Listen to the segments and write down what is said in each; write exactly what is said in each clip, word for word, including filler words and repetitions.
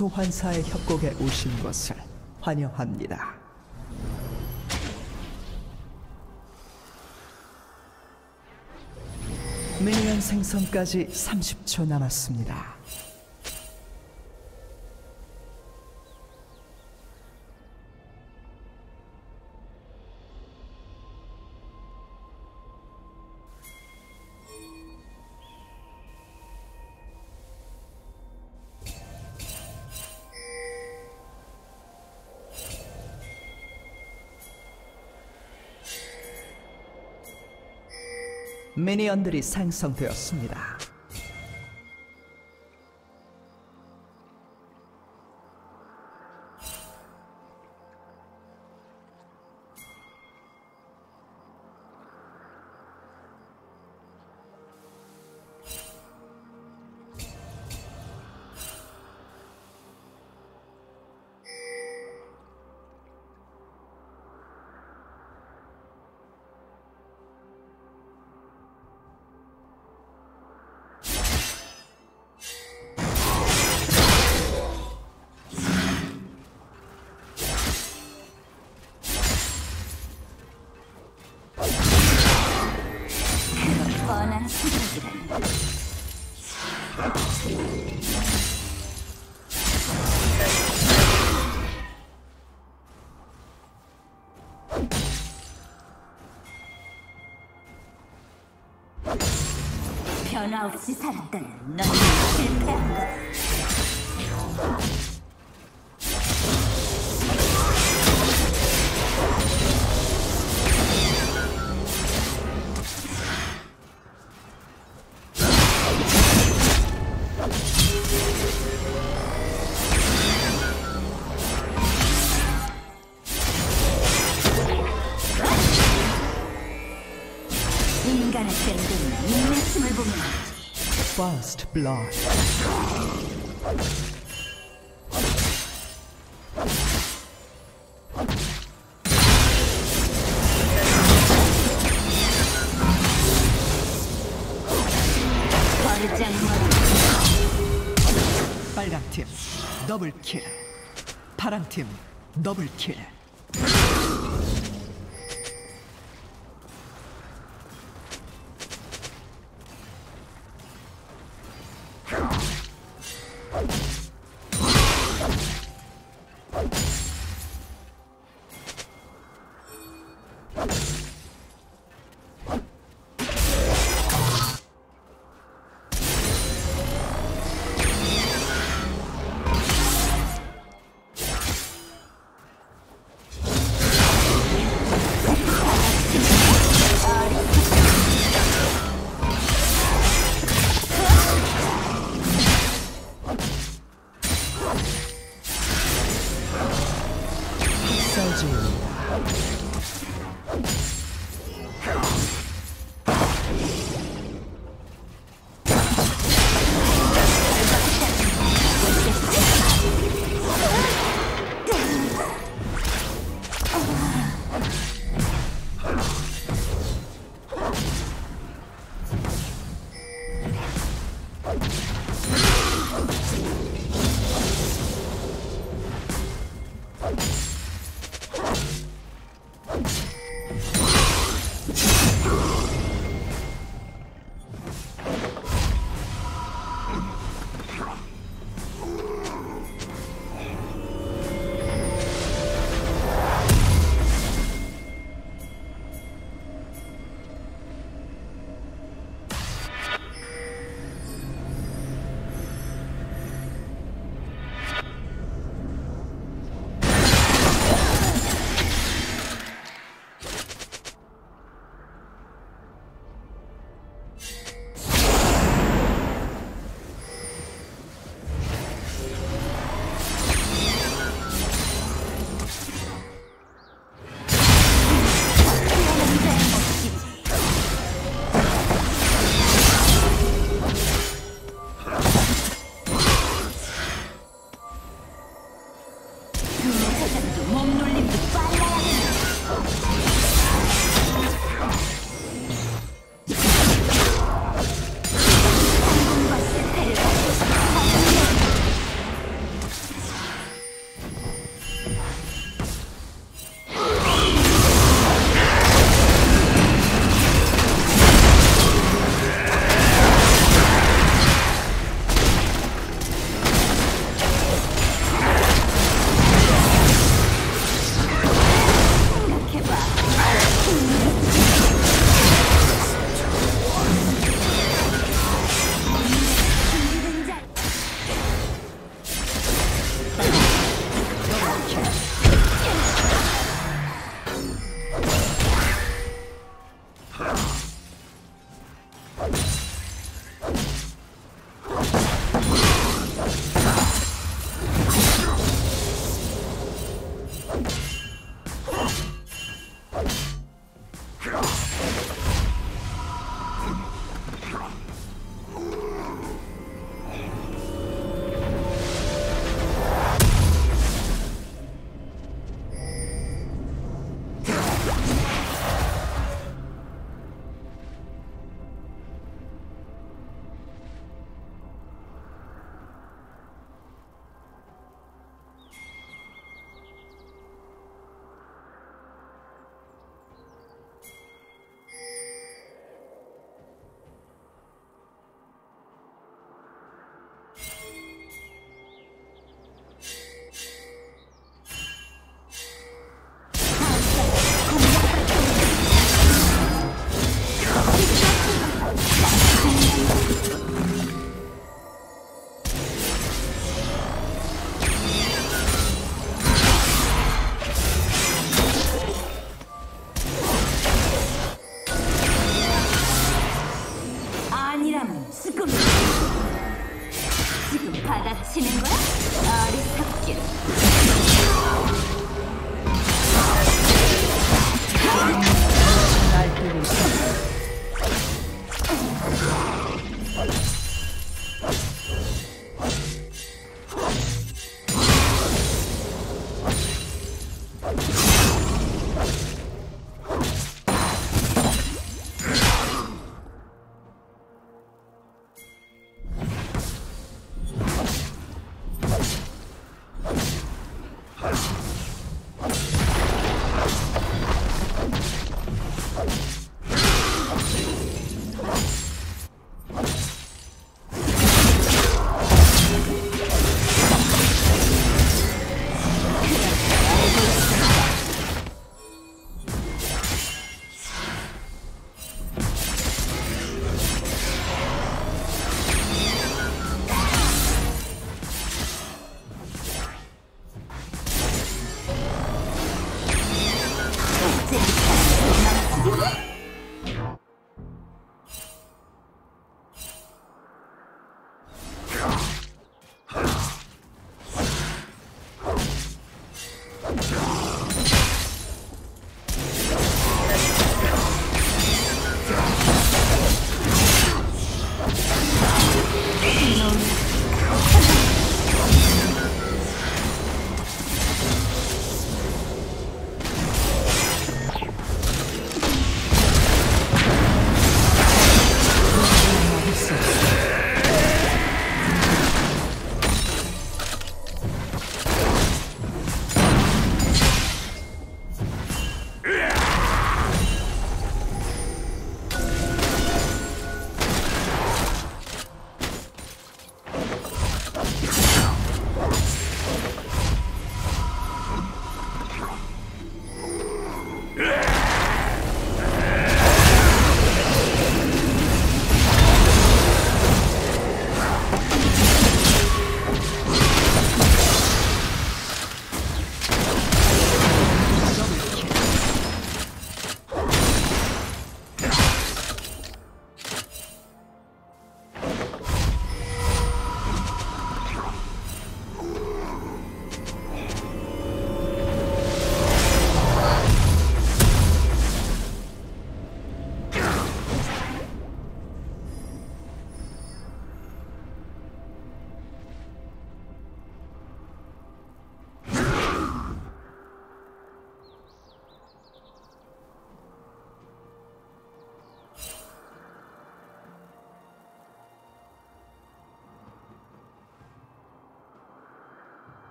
소환사의 협곡에 오신 것을 환영합니다. 미니언 생성까지 삼십 초 남았습니다. 미니언들이 생성되었습니다. 변화 없이 살았던 넌 실패한 거야. First blood. 빨간 팀 더블 킬. 파란 팀 더블 킬. 지는 거야? 어리석게. 날 들고 있어.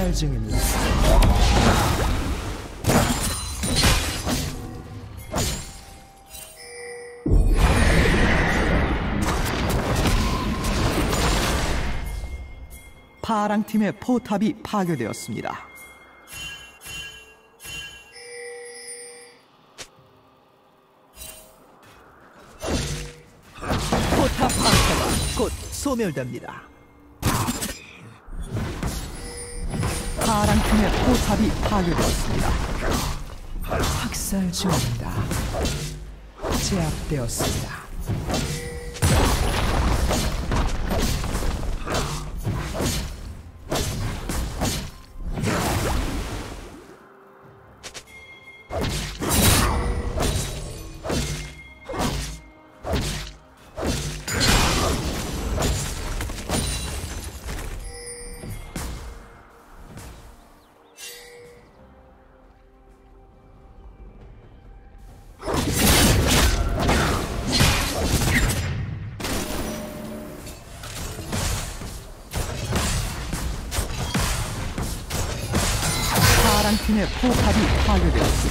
학살 중입니다. 파랑팀의 포탑이 파괴되었습니다. 포탑 방패가 곧 소멸됩니다. 파랑팀의 포탑이 파괴되었습니다. 학살 중입니다. 제압되었습니다. 파랑팀의 포탑이 파괴되었습니다.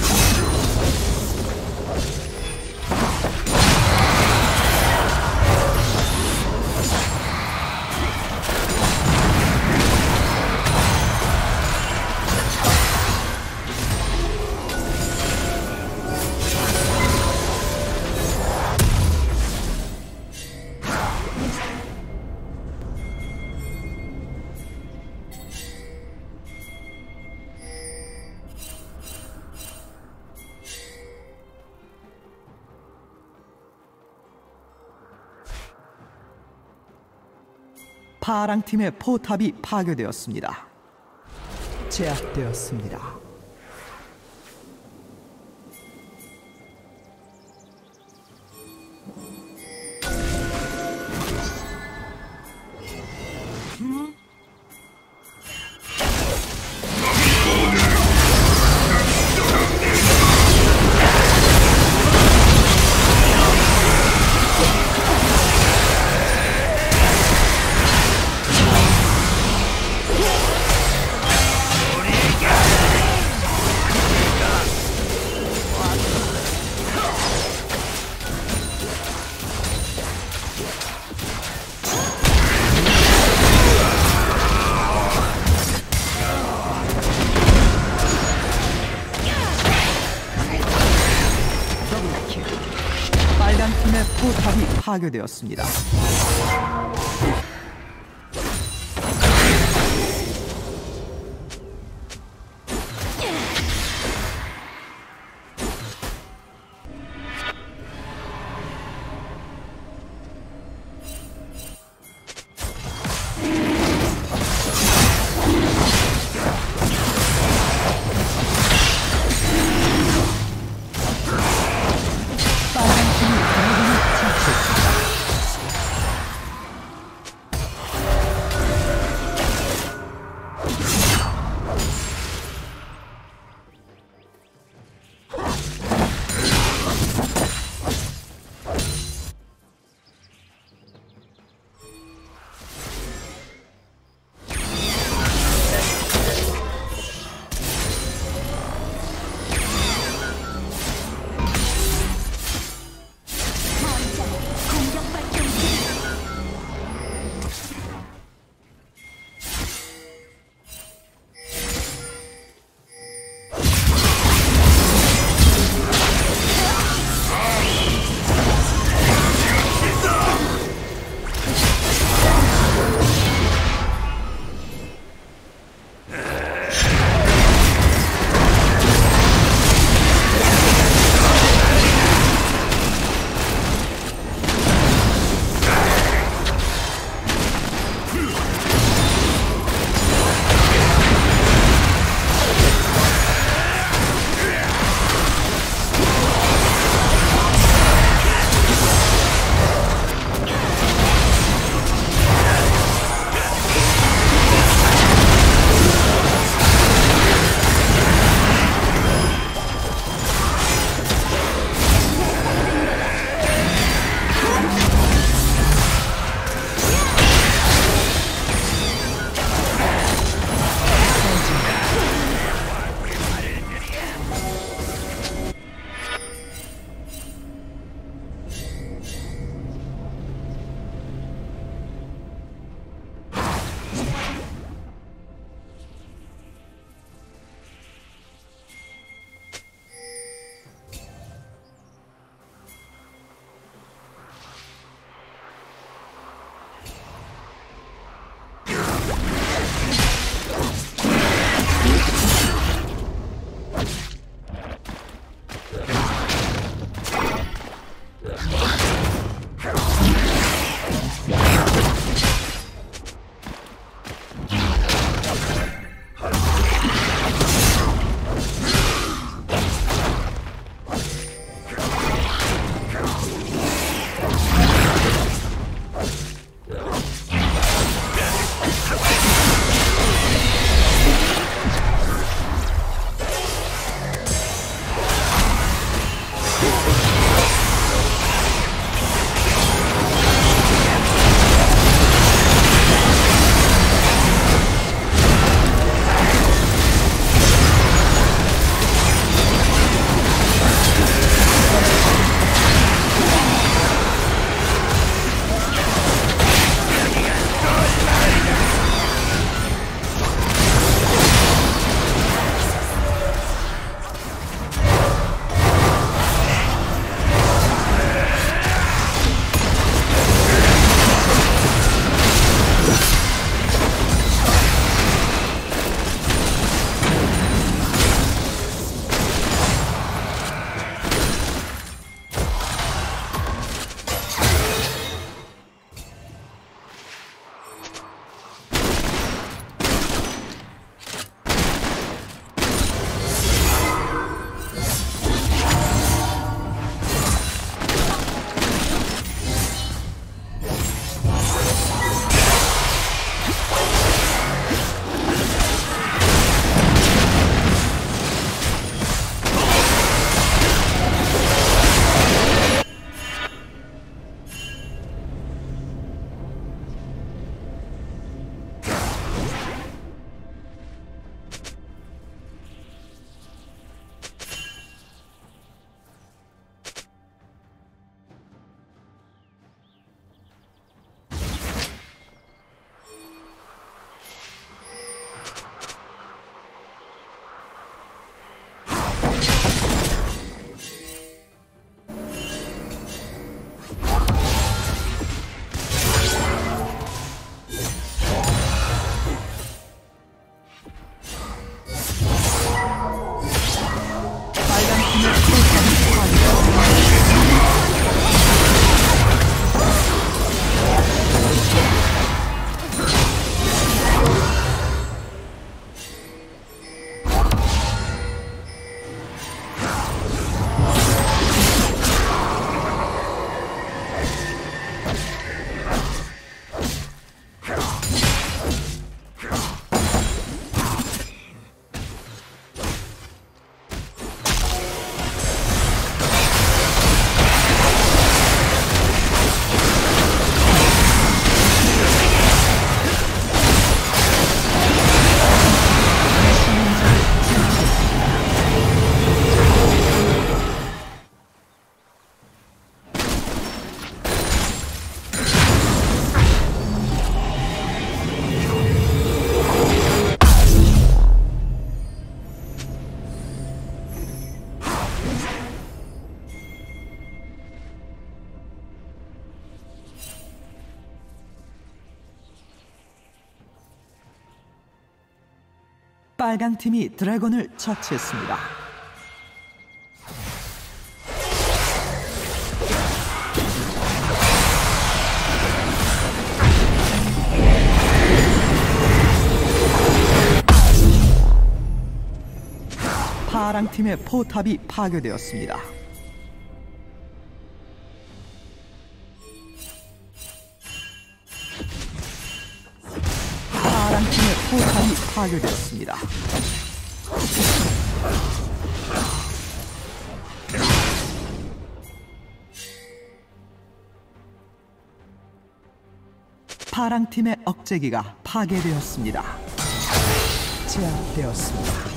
파랑팀의 포탑이 파괴되었습니다. 제압되었습니다. 팀의 포탑이 파괴되었습니다. 파랑팀이 대군을 차지했습니다. 빨강 팀이 드래곤을 처치했습니다. 파랑 팀의 포탑이 파괴되었습니다. 포탑이 파괴되었습니다. 파랑팀의 억제기가 파괴되었습니다. 제압되었습니다. 파랑팀의 포탑이 파괴되었습니다.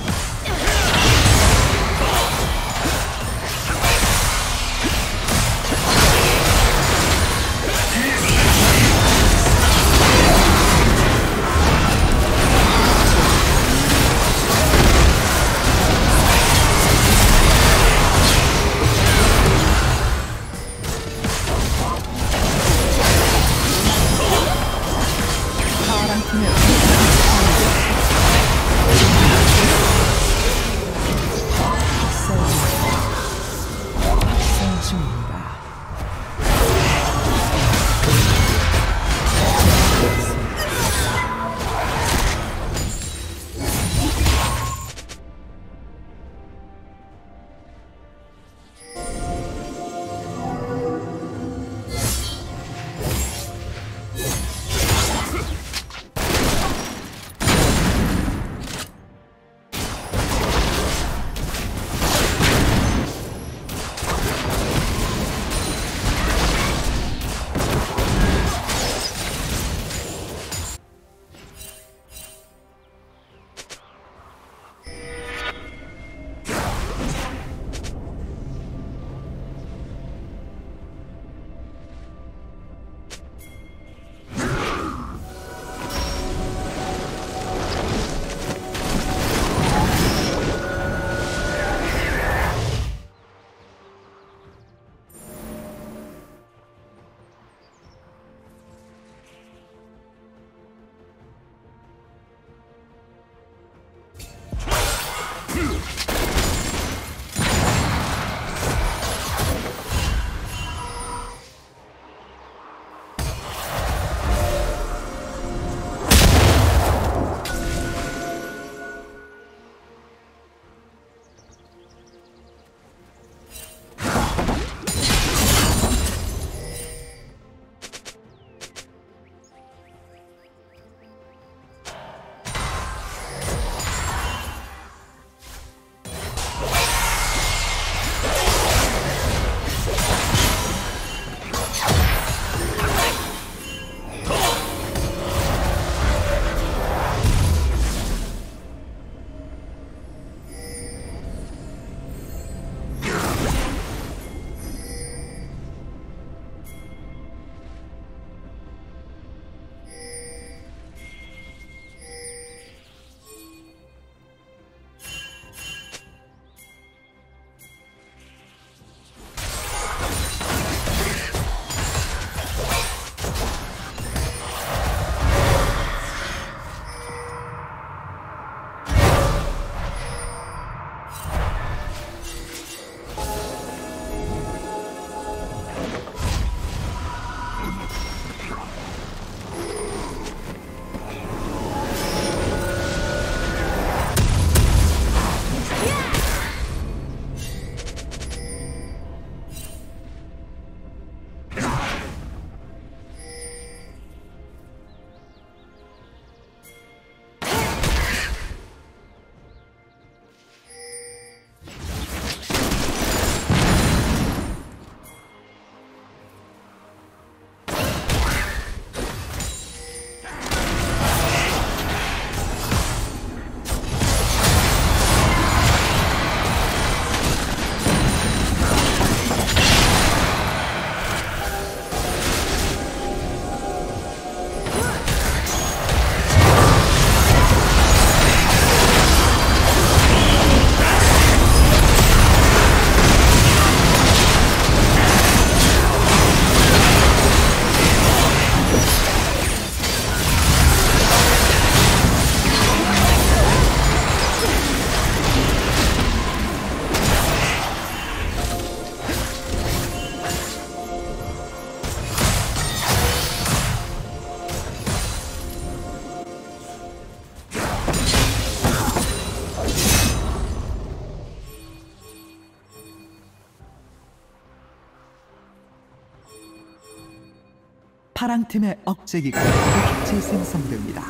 파랑팀의 억제기가 같이 생성됩니다.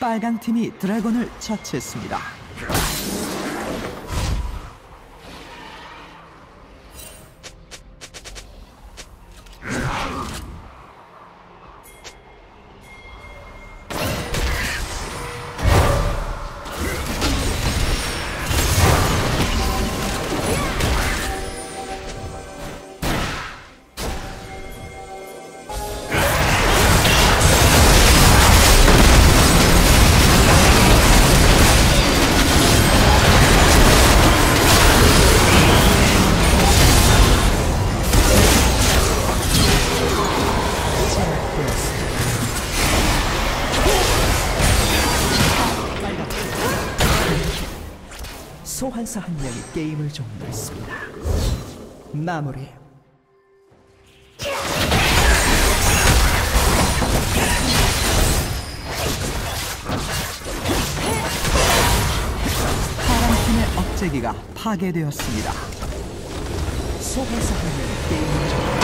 빨강팀이 드래곤을 처치했습니다. 소환사 한 명이 게임을 종료했습니다. 마무리. 파랑팀의 억제기가 파괴되었습니다. 소환사 한 명이 게임을 종료했습니다.